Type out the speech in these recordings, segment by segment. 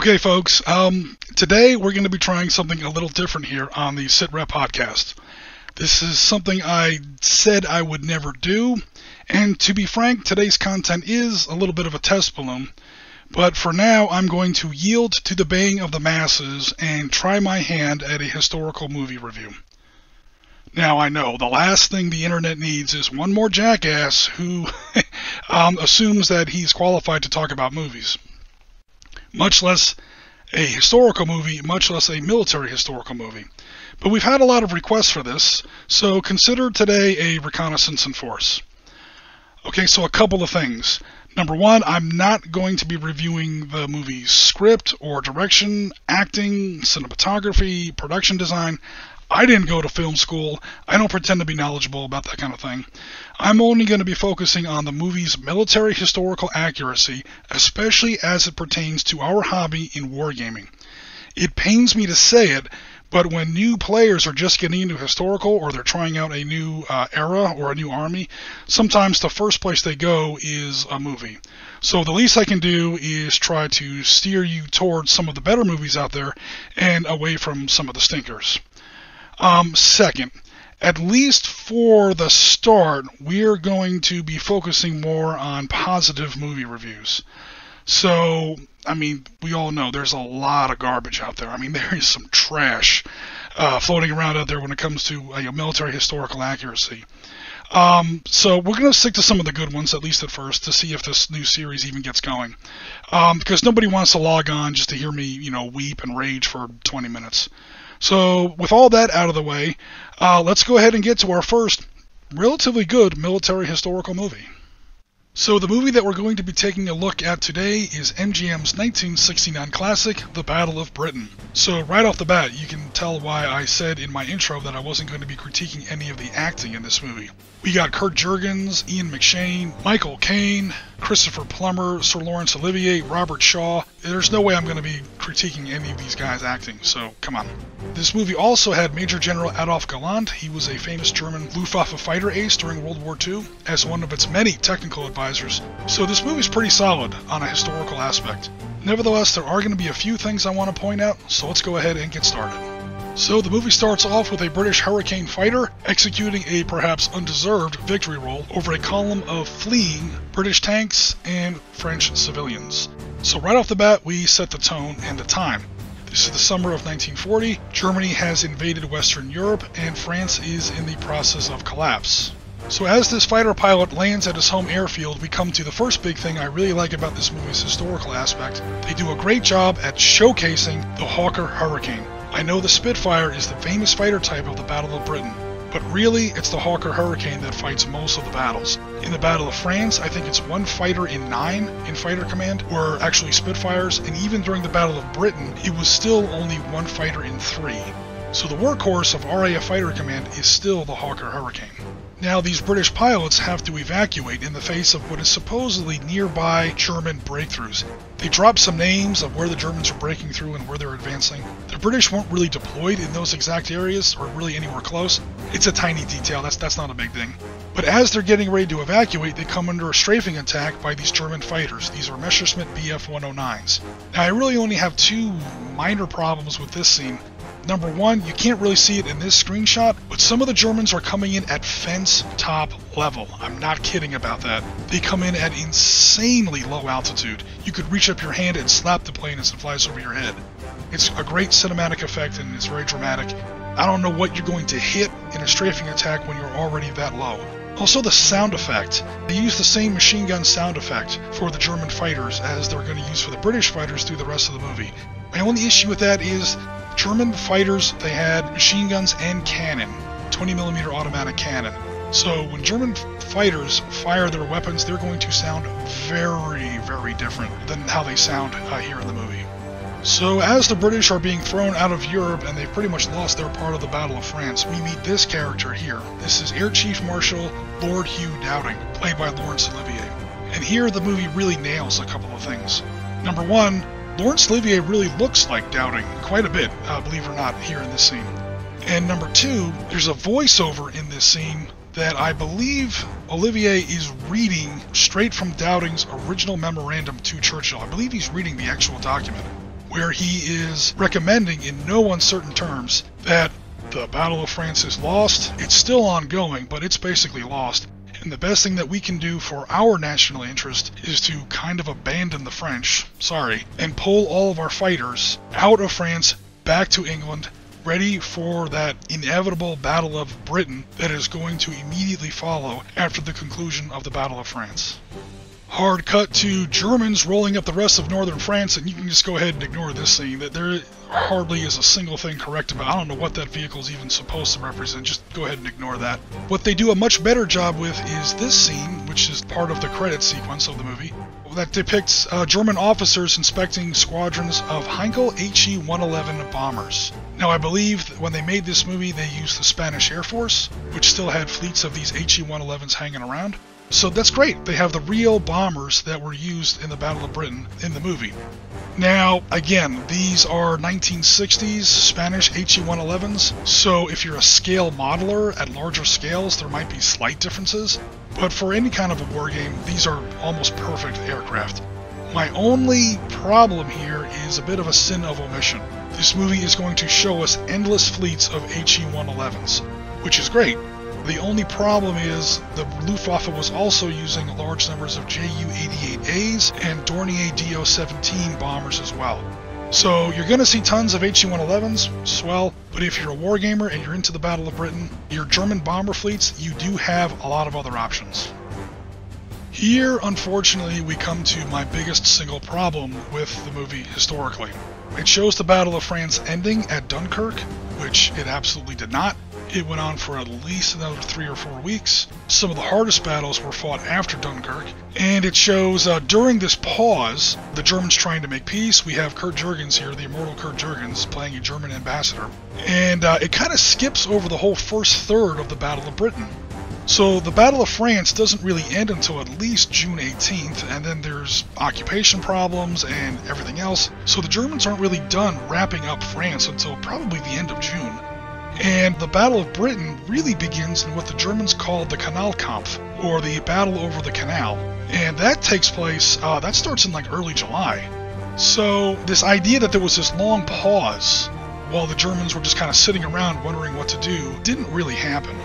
Okay, folks, today we're going to be trying something a little different here on the Sit Rep podcast. This is something I said I would never do, and to be frank, today's content is a little bit of a test balloon, but for now I'm going to yield to the baying of the masses and try my hand at a historical movie review. Now I know, the last thing the internet needs is one more jackass who assumes that he's qualified to talk about movies. Much less a historical movie, much less a military historical movie. But we've had a lot of requests for this, so consider today a reconnaissance in force. Okay, so a couple of things. Number one, I'm not going to be reviewing the movie's script or direction, acting, cinematography, production design. I didn't go to film school. I don't pretend to be knowledgeable about that kind of thing. I'm only going to be focusing on the movie's military historical accuracy, especially as it pertains to our hobby in wargaming. It pains me to say it, but when new players are just getting into historical or they're trying out a new era or a new army, sometimes the first place they go is a movie. So the least I can do is try to steer you towards some of the better movies out there and away from some of the stinkers. Second, at least for the start, we're going to be focusing more on positive movie reviews. So, I mean, we all know there's a lot of garbage out there. I mean, there is some trash floating around out there when it comes to military historical accuracy. So we're going to stick to some of the good ones, at least at first, to see if this new series even gets going. Because nobody wants to log on just to hear me, weep and rage for 20 minutes. So, with all that out of the way, let's go ahead and get to our first relatively good military historical movie. So, the movie that we're going to be taking a look at today is MGM's 1969 classic, The Battle of Britain. So, right off the bat, you can tell why I said in my intro that I wasn't going to be critiquing any of the acting in this movie. We got Kurt Jürgens, Ian McShane, Michael Caine, Christopher Plummer, Sir Laurence Olivier, Robert Shaw. There's no way I'm going to be critiquing any of these guys acting, so come on. This movie also had Major General Adolf Galland. He was a famous German Luftwaffe fighter ace during World War II as one of its many technical advisors, so this movie's pretty solid on a historical aspect. Nevertheless, there are going to be a few things I want to point out, so let's go ahead and get started. So the movie starts off with a British Hurricane fighter executing a perhaps undeserved victory roll over a column of fleeing British tanks and French civilians. So right off the bat, we set the tone and the time. This is the summer of 1940. Germany has invaded Western Europe and France is in the process of collapse. So as this fighter pilot lands at his home airfield, we come to the first big thing I really like about this movie's historical aspect. They do a great job at showcasing the Hawker Hurricane. I know the Spitfire is the famous fighter type of the Battle of Britain, but really it's the Hawker Hurricane that fights most of the battles. In the Battle of France, I think it's 1 fighter in 9 in Fighter Command were actually Spitfires, and even during the Battle of Britain, it was still only 1 fighter in 3. So the workhorse of RAF Fighter Command is still the Hawker Hurricane. Now these British pilots have to evacuate in the face of what is supposedly nearby German breakthroughs. They drop some names of where the Germans are breaking through and where they're advancing. The British weren't really deployed in those exact areas or really anywhere close. It's a tiny detail, that's not a big thing. But as they're getting ready to evacuate, they come under a strafing attack by these German fighters. These are Messerschmitt Bf 109s. Now I really only have 2 minor problems with this scene. Number one, you can't really see it in this screenshot, but some of the Germans are coming in at fence top level. I'm not kidding about that. They come in at insanely low altitude. You could reach up your hand and slap the plane as it flies over your head. It's a great cinematic effect and it's very dramatic. I don't know what you're going to hit in a strafing attack when you're already that low. Also the sound effect. They use the same machine gun sound effect for the German fighters as they're going to use for the British fighters through the rest of the movie. My only issue with that is German fighters, they had machine guns and cannon, 20mm automatic cannon. So when German fighters fire their weapons, they're going to sound very, very different than how they sound here in the movie. So as the British are being thrown out of Europe and they've pretty much lost their part of the Battle of France, we meet this character here. This is Air Chief Marshal Lord Hugh Dowding, played by Laurence Olivier. And here the movie really nails a couple of things. Number one, Laurence Olivier really looks like Dowding quite a bit, believe it or not, here in this scene. And number two, there's a voiceover in this scene that I believe Olivier is reading straight from Dowding's original memorandum to Churchill. I believe he's reading the actual document. where he is recommending in no uncertain terms that the Battle of France is lost. It's still ongoing, but it's basically lost. And the best thing that we can do for our national interest is to kind of abandon the French, sorry, and pull all of our fighters out of France, back to England, ready for that inevitable Battle of Britain that is going to immediately follow after the conclusion of the Battle of France. Hard cut to Germans rolling up the rest of northern France, and you can just go ahead and ignore this thing. That there hardly is a single thing correct about it. I don't know what that vehicle is even supposed to represent. Just go ahead and ignore that. What they do a much better job with is this scene, which is part of the credit sequence of the movie, that depicts German officers inspecting squadrons of Heinkel HE-111 bombers. Now I believe that when they made this movie they used the Spanish Air Force, which still had fleets of these HE-111s hanging around. So that's great, they have the real bombers that were used in the Battle of Britain in the movie. Now, again, these are 1960s Spanish HE-111s, so if you're a scale modeler at larger scales, there might be slight differences, but for any kind of a war game, these are almost perfect aircraft. My only problem here is a bit of a sin of omission. This movie is going to show us endless fleets of HE-111s, which is great. The only problem is the Luftwaffe was also using large numbers of Ju 88As and Dornier Do 17 bombers as well. So you're going to see tons of HE-111s, swell, but if you're a wargamer and you're into the Battle of Britain, your German bomber fleets, you do have a lot of other options. Here, unfortunately, we come to my biggest single problem with the movie historically. It shows the Battle of France ending at Dunkirk, which it absolutely did not. It went on for at least another 3 or 4 weeks. Some of the hardest battles were fought after Dunkirk, and it shows during this pause, the Germans trying to make peace. We have Kurt Jürgens here, the immortal Kurt Jürgens, playing a German ambassador. And it kind of skips over the whole first third of the Battle of Britain. So the Battle of France doesn't really end until at least June 18th, and then there's occupation problems and everything else. So the Germans aren't really done wrapping up France until probably the end of June. And the Battle of Britain really begins in what the Germans called the Kanalkampf, or the Battle over the Canal. And that takes place, that starts in like early July. So this idea that there was this long pause while the Germans were just kind of sitting around wondering what to do didn't really happen.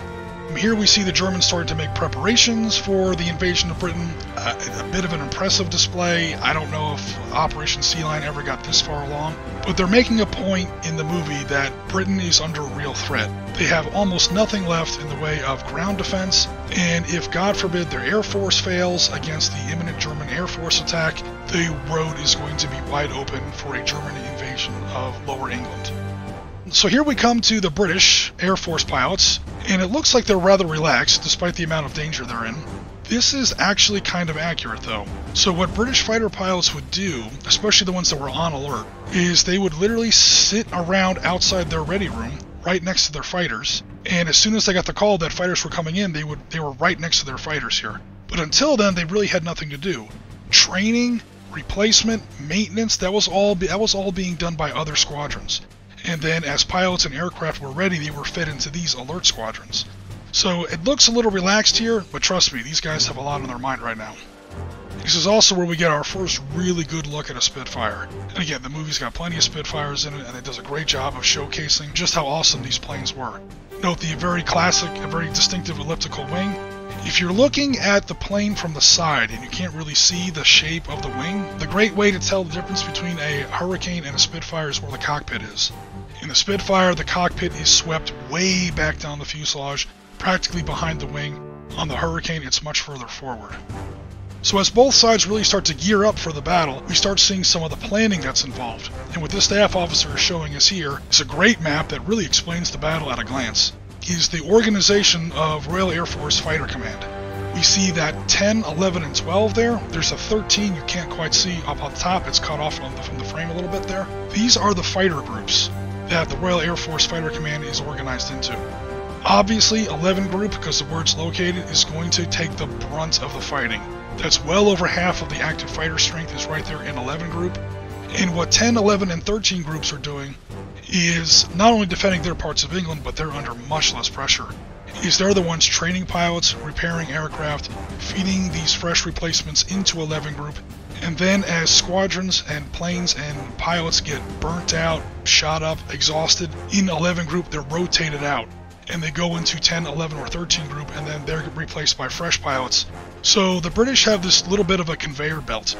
Here we see the Germans starting to make preparations for the invasion of Britain. A bit of an impressive display. I don't know if Operation Sea Lion ever got this far along, but they're making a point in the movie that Britain is under real threat. They have almost nothing left in the way of ground defense, and if, God forbid, their air force fails against the imminent German air force attack, the road is going to be wide open for a German invasion of Lower England. So here we come to the British Air Force pilots, and it looks like they're rather relaxed despite the amount of danger they're in. This is actually kind of accurate though. So what British fighter pilots would do, especially the ones that were on alert, is they would literally sit around outside their ready room, right next to their fighters, and as soon as they got the call that fighters were coming in, they were right next to their fighters here. But until then, they really had nothing to do. Training, replacement, maintenance, that was all being done by other squadrons. And then as pilots and aircraft were ready, they were fed into these alert squadrons. So it looks a little relaxed here, but trust me, these guys have a lot on their mind right now. This is also where we get our first really good look at a Spitfire. And again, the movie's got plenty of Spitfires in it, and it does a great job of showcasing just how awesome these planes were. Note the very classic and very distinctive elliptical wing. If you're looking at the plane from the side and you can't really see the shape of the wing, the great way to tell the difference between a Hurricane and a Spitfire is where the cockpit is. In the Spitfire, the cockpit is swept way back down the fuselage, practically behind the wing. On the Hurricane, it's much further forward. So as both sides really start to gear up for the battle, we start seeing some of the planning that's involved. And what this staff officer is showing us here is a great map that really explains the battle at a glance. Is the organization of Royal Air Force Fighter Command. We see that 10, 11, and 12 there. There's a 13 you can't quite see up on top. It's cut off from the frame a little bit there. These are the fighter groups that the Royal Air Force Fighter Command is organized into. Obviously, 11 group, because the where it's located, is going to take the brunt of the fighting. That's well over half of the active fighter strength is right there in 11 group. And what 10, 11, and 13 groups are doing is not only defending their parts of England, but they're under much less pressure. They're the ones training pilots, repairing aircraft, feeding these fresh replacements into 11 group, And then as squadrons and planes and pilots get burnt out, shot up, exhausted, in 11 group they're rotated out. And they go into 10, 11, or 13 group, and then they're replaced by fresh pilots. So the British have this little bit of a conveyor belt,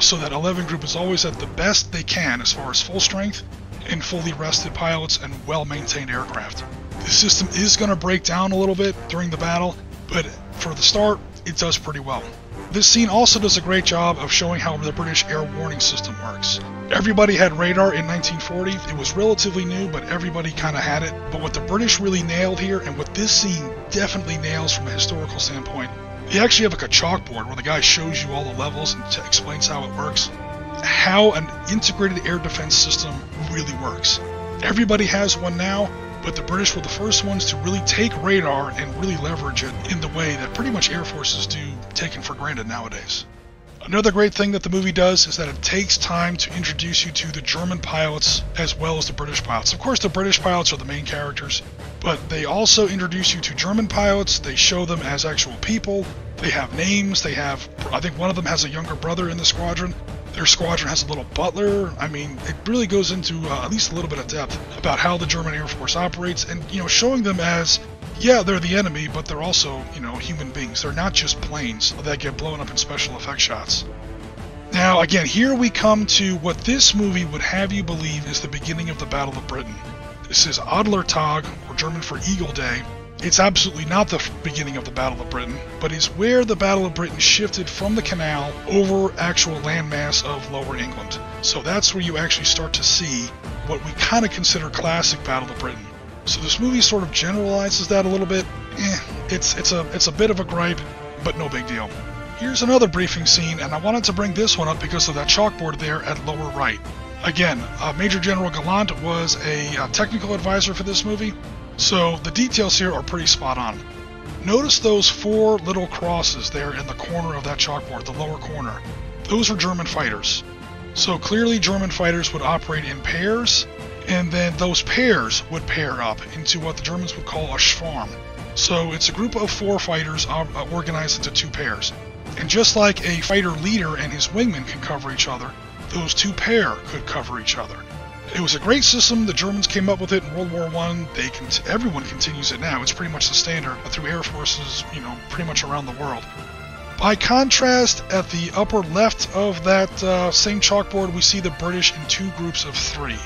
so that 11 group is always at the best they can as far as full strength and fully rested pilots and well-maintained aircraft. The system is going to break down a little bit during the battle, but for the start, it does pretty well. This scene also does a great job of showing how the British air warning system works. Everybody had radar in 1940. It was relatively new, but everybody kind of had it. But what the British really nailed here, and what this scene definitely nails from a historical standpoint, they actually have like a chalkboard where the guy shows you all the levels and explains how it works, how an integrated air defense system really works. Everybody has one now, but the British were the first ones to really take radar and really leverage it in the way that pretty much air forces do, taken for granted nowadays. Another great thing that the movie does is that it takes time to introduce you to the German pilots as well as the British pilots. Of course, the British pilots are the main characters, but they also introduce you to German pilots. They show them as actual people. They have names. They have, I think one of them has a younger brother in the squadron. Their squadron has a little butler. I mean, it really goes into at least a little bit of depth about how the German Air Force operates, and, you know, showing them as, yeah, they're the enemy, but they're also, you know, human beings. They're not just planes that get blown up in special effect shots. Now, again, here we come to what this movie would have you believe is the beginning of the Battle of Britain. This is Adlertag, or German for Eagle Day. It's absolutely not the beginning of the Battle of Britain, but it's where the Battle of Britain shifted from the canal over actual landmass of Lower England. So that's where you actually start to see what we kind of consider classic Battle of Britain. So this movie sort of generalizes that a little bit. It's a bit of a gripe, but no big deal. Here's another briefing scene, and I wanted to bring this one up because of that chalkboard there at lower right. Again, Major General Galland was a technical advisor for this movie. So the details here are pretty spot on. Notice those four little crosses there in the corner of that chalkboard, the lower corner. Those are German fighters. So clearly German fighters would operate in pairs, and then those pairs would pair up into what the Germans would call a Schwarm. So it's a group of four fighters organized into two pairs. And just like a fighter leader and his wingman can cover each other, those two pair could cover each other. It was a great system. The Germans came up with it in World War I. Everyone continues it now. It's pretty much the standard through air forces, you know, pretty much around the world. By contrast, at the upper left of that same chalkboard, we see the British in two groups of three.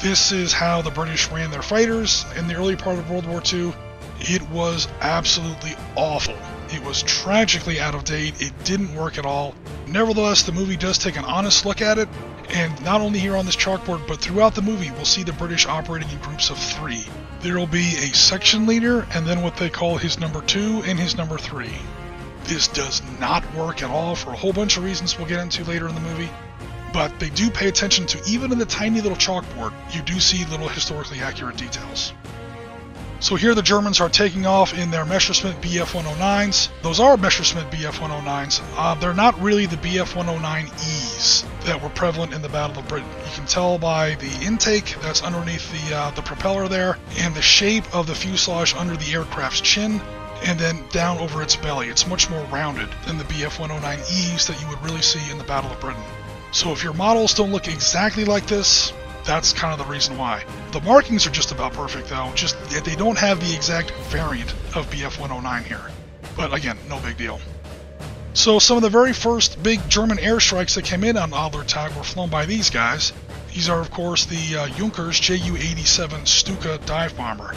This is how the British ran their fighters in the early part of World War II. It was absolutely awful. It was tragically out of date. It didn't work at all. Nevertheless, the movie does take an honest look at it, and not only here on this chalkboard, but throughout the movie, we'll see the British operating in groups of three. There'll be a section leader, and then what they call his number two and his number three. This does not work at all for a whole bunch of reasons we'll get into later in the movie, but they do pay attention to, even in the tiny little chalkboard, you do see little historically accurate details. So here the Germans are taking off in their Messerschmitt Bf 109s. Those are Messerschmitt Bf 109s. They're not really the Bf 109Es that were prevalent in the Battle of Britain. You can tell by the intake that's underneath the propeller there, and the shape of the fuselage under the aircraft's chin, and then down over its belly. It's much more rounded than the Bf 109Es that you would really see in the Battle of Britain. So if your models don't look exactly like this, that's kind of the reason why. The markings are just about perfect though, just they don't have the exact variant of Bf 109 here. But again, no big deal. So some of the very first big German airstrikes that came in on Adlertag were flown by these guys. These are of course the Junkers Ju-87 Stuka dive bomber.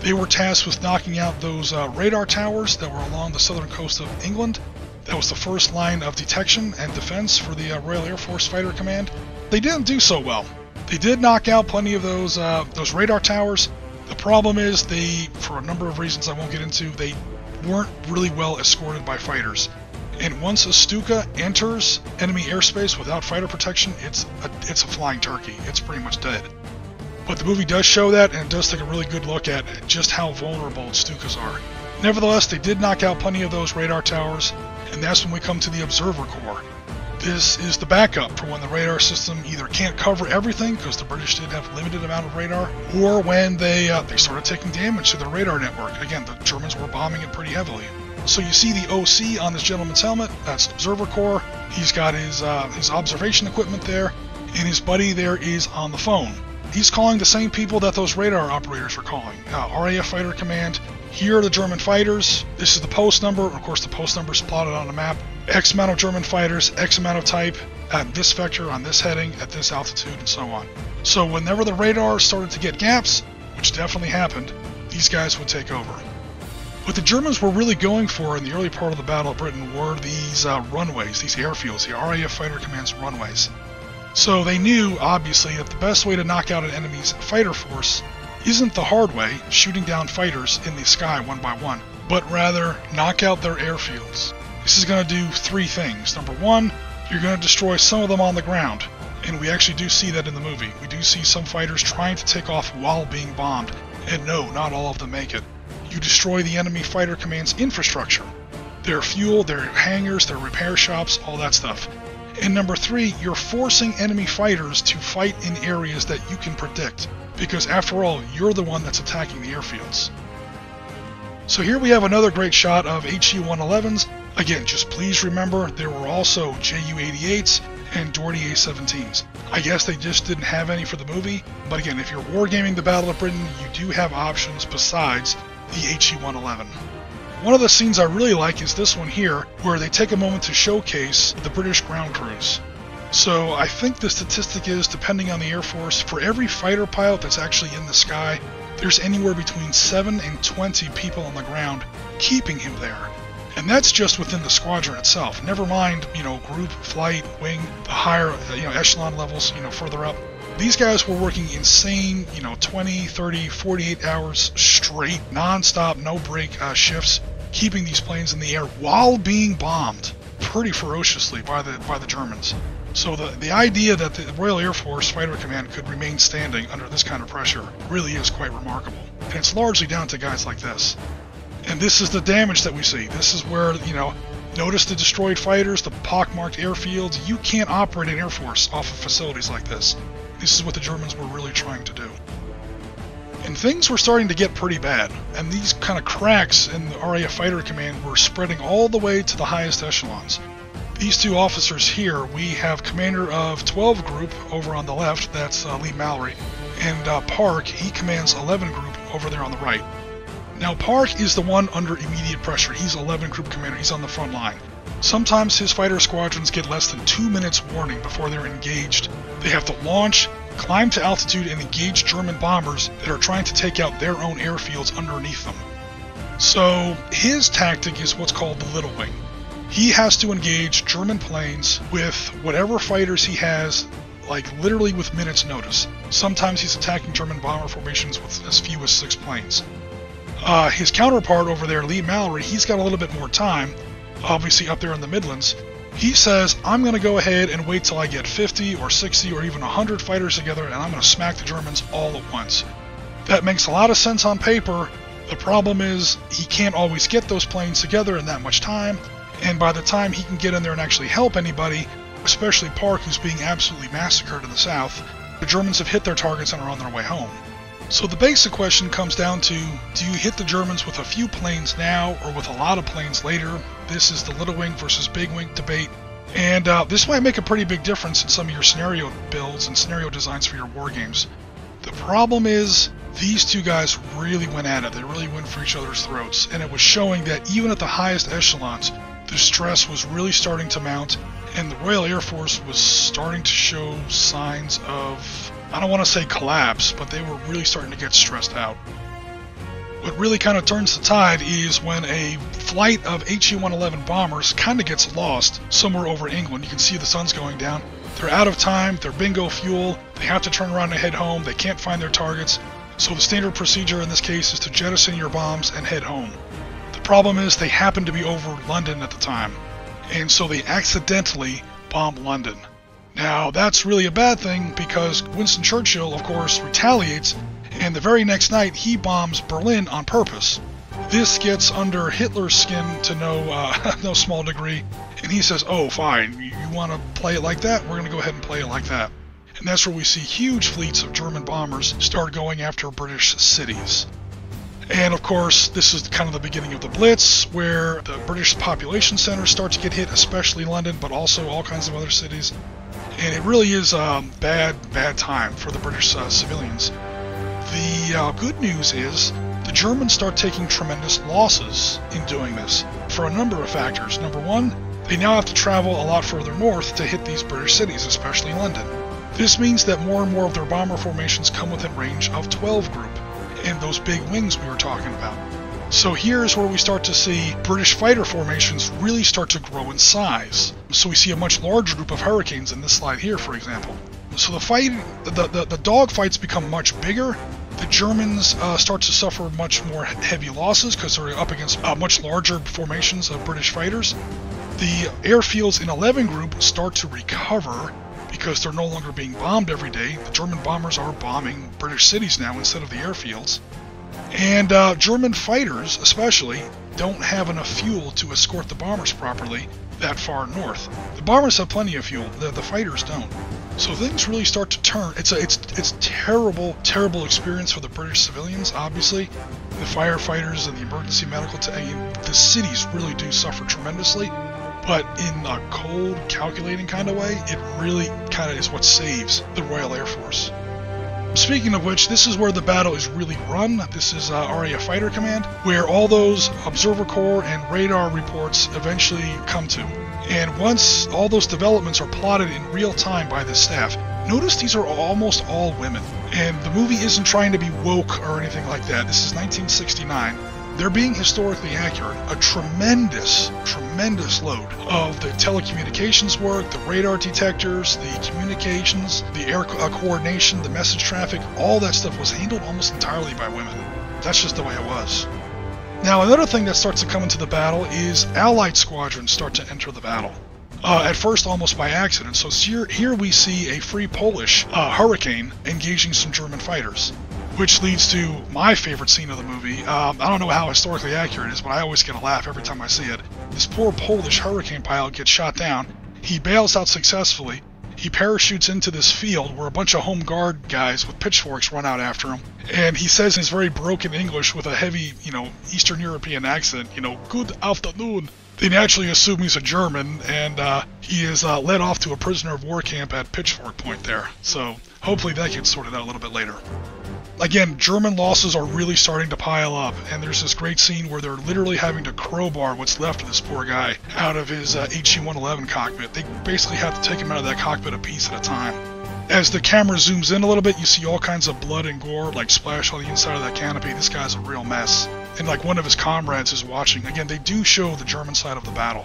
They were tasked with knocking out those radar towers that were along the southern coast of England. That was the first line of detection and defense for the Royal Air Force Fighter Command. They didn't do so well. They did knock out plenty of those radar towers. The problem is they, for a number of reasons I won't get into, they weren't really well escorted by fighters. And once a Stuka enters enemy airspace without fighter protection, it's a flying turkey. It's pretty much dead. But the movie does show that, and it does take a really good look at just how vulnerable Stukas are. Nevertheless, they did knock out plenty of those radar towers, and that's when we come to the Observer Corps. This is the backup for when the radar system either can't cover everything, because the British did have a limited amount of radar, or when they started taking damage to their radar network. Again, the Germans were bombing it pretty heavily. So you see the OC on this gentleman's helmet. That's the Observer Corps. He's got his observation equipment there, and his buddy there is on the phone. He's calling the same people that those radar operators are calling. RAF Fighter Command. Here are the German fighters. This is the post number. Of course, the post number is plotted on the map. X amount of German fighters, X amount of type, at this vector, on this heading, at this altitude, and so on. So whenever the radar started to get gaps, which definitely happened, these guys would take over. What the Germans were really going for in the early part of the Battle of Britain were these runways, these airfields, the RAF Fighter Command's runways. So they knew, obviously, that the best way to knock out an enemy's fighter force isn't the hard way, shooting down fighters in the sky one by one, but rather knock out their airfields. This is going to do three things. Number one, you're going to destroy some of them on the ground, and we actually do see that in the movie. We do see some fighters trying to take off while being bombed, and no, not all of them make it. You destroy the enemy fighter command's infrastructure, their fuel, their hangars, their repair shops, all that stuff. And number three, you're forcing enemy fighters to fight in areas that you can predict, because after all, you're the one that's attacking the airfields. So here we have another great shot of HE-111s. Again, just please remember, there were also Ju-88s and Dornier Do 17s. I guess they just didn't have any for the movie, but again, if you're wargaming the Battle of Britain, you do have options besides the HE-111. One of the scenes I really like is this one here, where they take a moment to showcase the British ground crews. So I think the statistic is, depending on the Air Force, for every fighter pilot that's actually in the sky, there's anywhere between 7 and 20 people on the ground keeping him there. And that's just within the squadron itself. Never mind, you know, group, flight, wing, the higher, you know, echelon levels, you know, further up. These guys were working insane, you know, 20, 30, 48 hours straight, non-stop, no break shifts, keeping these planes in the air while being bombed pretty ferociously by the Germans. So the idea that the Royal Air Force Fighter Command could remain standing under this kind of pressure really is quite remarkable. And it's largely down to guys like this. And this is the damage that we see. This is where, you know, notice the destroyed fighters, the pockmarked airfields. You can't operate an Air Force off of facilities like this. This is what the Germans were really trying to do. And things were starting to get pretty bad. And these kind of cracks in the RAF Fighter Command were spreading all the way to the highest echelons. These two officers here, we have commander of 12 Group over on the left, that's Lee Mallory, and Park, he commands 11 Group over there on the right. Now Park is the one under immediate pressure. He's 11 Group commander, he's on the front line. Sometimes his fighter squadrons get less than 2 minutes warning before they're engaged. They have to launch, climb to altitude, and engage German bombers that are trying to take out their own airfields underneath them. So his tactic is what's called the little wing. He has to engage German planes with whatever fighters he has, like literally with minutes notice. Sometimes he's attacking German bomber formations with as few as 6 planes. His counterpart over there, Lee Mallory, he's got a little bit more time, obviously up there in the Midlands. He says, I'm going to go ahead and wait till I get 50 or 60 or even 100 fighters together, and I'm going to smack the Germans all at once. That makes a lot of sense on paper. The problem is he can't always get those planes together in that much time. And by the time he can get in there and actually help anybody, especially Park, who's being absolutely massacred in the south, the Germans have hit their targets and are on their way home. So the basic question comes down to, do you hit the Germans with a few planes now or with a lot of planes later? This is the little wing versus big wing debate. And this might make a pretty big difference in some of your scenario builds and scenario designs for your war games. The problem is, these two guys really went at it. They really went for each other's throats. And it was showing that even at the highest echelons, the stress was really starting to mount, and the Royal Air Force was starting to show signs of, I don't want to say collapse, but they were really starting to get stressed out. What really kind of turns the tide is when a flight of HE-111 bombers kind of gets lost somewhere over England. You can see the sun's going down. They're out of time, they're bingo fuel, they have to turn around and head home, they can't find their targets. So the standard procedure in this case is to jettison your bombs and head home. The problem is they happened to be over London at the time, and so they accidentally bombed London. Now that's really a bad thing, because Winston Churchill, of course, retaliates, and the very next night he bombs Berlin on purpose. This gets under Hitler's skin to no small degree, and he says, oh, fine, you want to play it like that? We're going to go ahead and play it like that. And that's where we see huge fleets of German bombers start going after British cities. And of course, this is kind of the beginning of the Blitz, where the British population centers start to get hit, especially London, but also all kinds of other cities. And it really is a bad time for the British civilians. The good news is the Germans start taking tremendous losses in doing this for a number of factors. Number one, they now have to travel a lot further north to hit these British cities, especially London. This means that more and more of their bomber formations come within range of 12 group and those big wings we were talking about. So here's where we start to see British fighter formations really start to grow in size. So we see a much larger group of Hurricanes in this slide here, for example. So the dogfights become much bigger. The Germans start to suffer much more heavy losses because they're up against much larger formations of British fighters. The airfields in 11 group start to recover because they're no longer being bombed every day. The German bombers are bombing British cities now instead of the airfields. And German fighters, especially, don't have enough fuel to escort the bombers properly that far north. The bombers have plenty of fuel, the fighters don't. So things really start to turn. It's terrible experience for the British civilians, obviously. The firefighters and the emergency medical team, the cities really do suffer tremendously. But in a cold, calculating kind of way, it really kind of is what saves the Royal Air Force. Speaking of which, this is where the battle is really run. This is RAF Fighter Command, where all those Observer Corps and radar reports eventually come to. And once all those developments are plotted in real time by the staff, notice these are almost all women. And the movie isn't trying to be woke or anything like that. This is 1969. They're being historically accurate. A tremendous load of the telecommunications work, the radar detectors, the communications, the air coordination, the message traffic, all that stuff was handled almost entirely by women. That's just the way it was. Now, another thing that starts to come into the battle is Allied squadrons start to enter the battle. At first, almost by accident. So here we see a Free Polish Hurricane engaging some German fighters, which leads to my favorite scene of the movie. I don't know how historically accurate it is, but I always get a laugh every time I see it. This poor Polish Hurricane pilot gets shot down. He bails out successfully. He parachutes into this field where a bunch of Home Guard guys with pitchforks run out after him. And he says in his very broken English with a heavy, Eastern European accent, good afternoon. They naturally assume he's a German, and he is led off to a prisoner of war camp at Pitchfork Point there. So hopefully that gets sorted out a little bit later. Again, German losses are really starting to pile up, and there's this great scene where they're literally having to crowbar what's left of this poor guy out of his HE-111 cockpit. They basically have to take him out of that cockpit a piece at a time. As the camera zooms in a little bit, you see all kinds of blood and gore, like splash on the inside of that canopy. This guy's a real mess. And like one of his comrades is watching. Again, they do show the German side of the battle.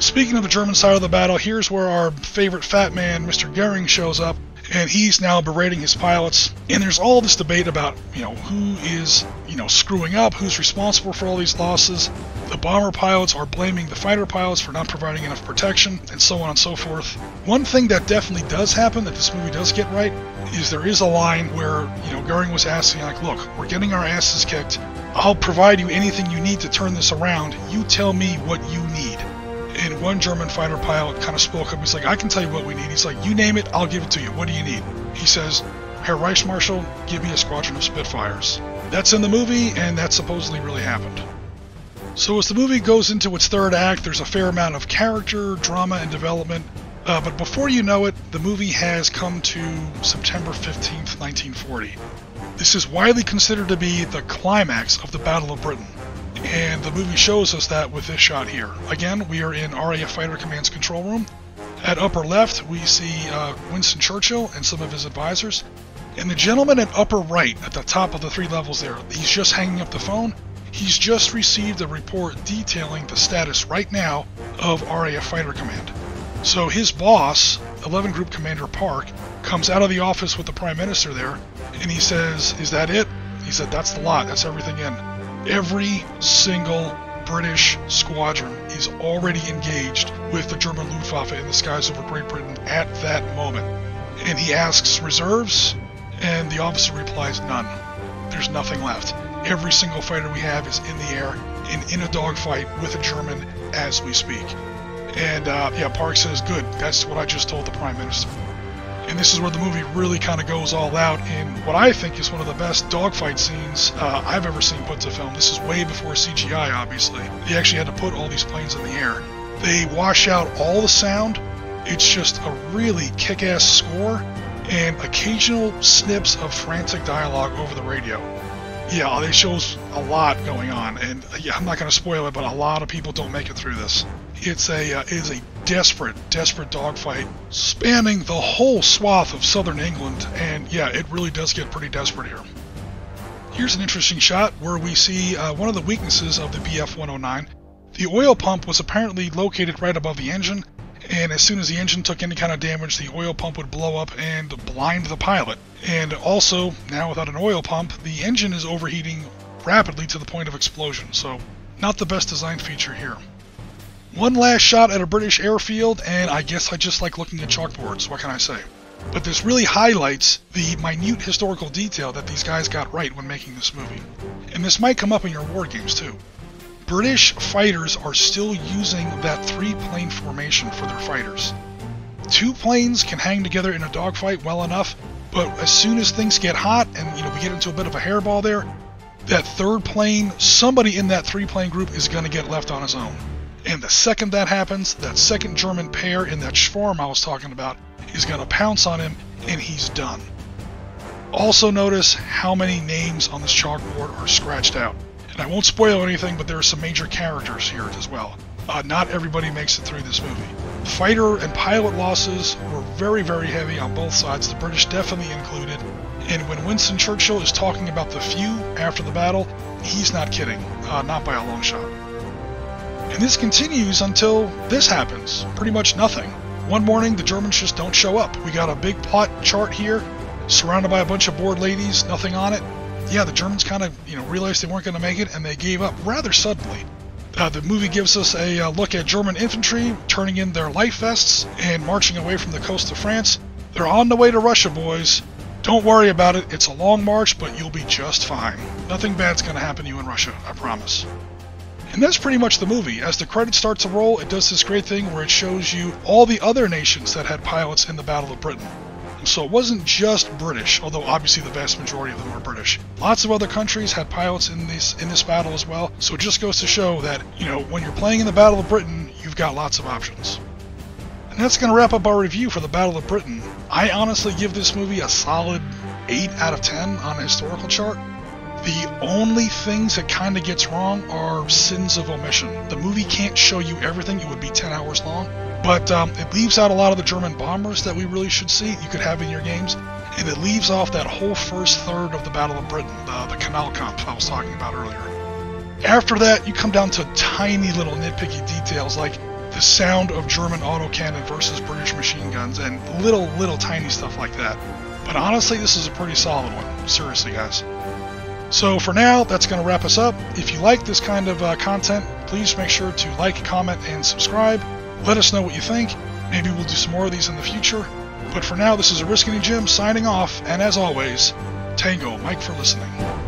Speaking of the German side of the battle, here's where our favorite fat man, Mr. Goering, shows up. And he's now berating his pilots, and there's all this debate about, who is, screwing up, who's responsible for all these losses. The bomber pilots are blaming the fighter pilots for not providing enough protection, and so on and so forth. One thing that definitely does happen, that this movie does get right, is there is a line where, Goering was asking, look, we're getting our asses kicked. I'll provide you anything you need to turn this around. You tell me what you need. And one German fighter pilot kind of spoke up. He's like, I can tell you what we need. He's like, you name it, I'll give it to you. What do you need? He says, Herr Reichsmarschall, give me a squadron of Spitfires. That's in the movie, and that supposedly really happened. So as the movie goes into its third act, there's a fair amount of character, drama, and development. But before you know it, the movie has come to September 15th, 1940. This is widely considered to be the climax of the Battle of Britain. And the movie shows us that with this shot here. Again, we are in RAF Fighter Command's control room. At upper left, we see Winston Churchill and some of his advisors. And the gentleman at upper right, at the top of the three levels there, he's just hanging up the phone. He's just received a report detailing the status right now of RAF Fighter Command. So his boss, 11 Group Commander Park, comes out of the office with the Prime Minister there, and he says, is that it? He said, that's the lot, that's everything in. Every single British squadron is already engaged with the German Luftwaffe in the skies over Great Britain at that moment. And he asks reserves, and the officer replies, none. There's nothing left. Every single fighter we have is in the air and in a dogfight with a German as we speak. And yeah, Park says, good, that's what I just told the Prime Minister. And this is where the movie really kind of goes all out in what I think is one of the best dogfight scenes I've ever seen put to film. This is way before CGI, obviously. They actually had to put all these planes in the air. They wash out all the sound. It's just a really kick-ass score and occasional snips of frantic dialogue over the radio. Yeah, it shows a lot going on, and yeah, I'm not going to spoil it, but a lot of people don't make it through this. It's a desperate, desperate dogfight spanning the whole swath of southern England, and yeah, it really does get pretty desperate here. Here's an interesting shot where we see one of the weaknesses of the Bf 109. The oil pump was apparently located right above the engine, and as soon as the engine took any kind of damage, the oil pump would blow up and blind the pilot. And also, now without an oil pump, the engine is overheating rapidly to the point of explosion, so not the best design feature here. One last shot at a British airfield, and I guess I just like looking at chalkboards, what can I say? But this really highlights the minute historical detail that these guys got right when making this movie. And this might come up in your war games too. British fighters are still using that three-plane formation for their fighters. Two planes can hang together in a dogfight well enough, but as soon as things get hot and we get into a bit of a hairball there, that third plane, somebody in that three-plane group is going to get left on his own. And the second that happens, that second German pair in that Schwarm I was talking about is going to pounce on him, and he's done. Also notice how many names on this chalkboard are scratched out. And I won't spoil anything, but there are some major characters here as well. Not everybody makes it through this movie. Fighter and pilot losses were very, very heavy on both sides, the British definitely included. And when Winston Churchill is talking about the few after the battle, he's not kidding, not by a long shot. And this continues until this happens, pretty much nothing. One morning, the Germans just don't show up. We got a big plot chart here, surrounded by a bunch of bored ladies, nothing on it. Yeah, the Germans kind of, realized they weren't going to make it, and they gave up rather suddenly. The movie gives us a look at German infantry turning in their life vests and marching away from the coast of France. They're on the way to Russia, boys. Don't worry about it. It's a long march, but you'll be just fine. Nothing bad's going to happen to you in Russia, I promise. And that's pretty much the movie. As the credits start to roll, it does this great thing where it shows you all the other nations that had pilots in the Battle of Britain. So it wasn't just British, although obviously the vast majority of them were British. Lots of other countries had pilots in this battle as well, so it just goes to show that, when you're playing in the Battle of Britain, you've got lots of options. And that's going to wrap up our review for the Battle of Britain. I honestly give this movie a solid 8 out of 10 on a historical chart. The only things that kind of gets wrong are sins of omission. The movie can't show you everything, it would be 10 hours long. But it leaves out a lot of the German bombers that we really should see, you could have in your games. And it leaves off that whole first third of the Battle of Britain, the Kanalkampf I was talking about earlier. After that, you come down to tiny little nitpicky details like the sound of German autocannon versus British machine guns and little tiny stuff like that. But honestly, this is a pretty solid one. Seriously, guys. So for now, that's going to wrap us up. If you like this kind of content, please make sure to like, comment, and subscribe. Let us know what you think. Maybe we'll do some more of these in the future. But for now, this is Oriskany Jim signing off, and as always, Tango Mike for listening.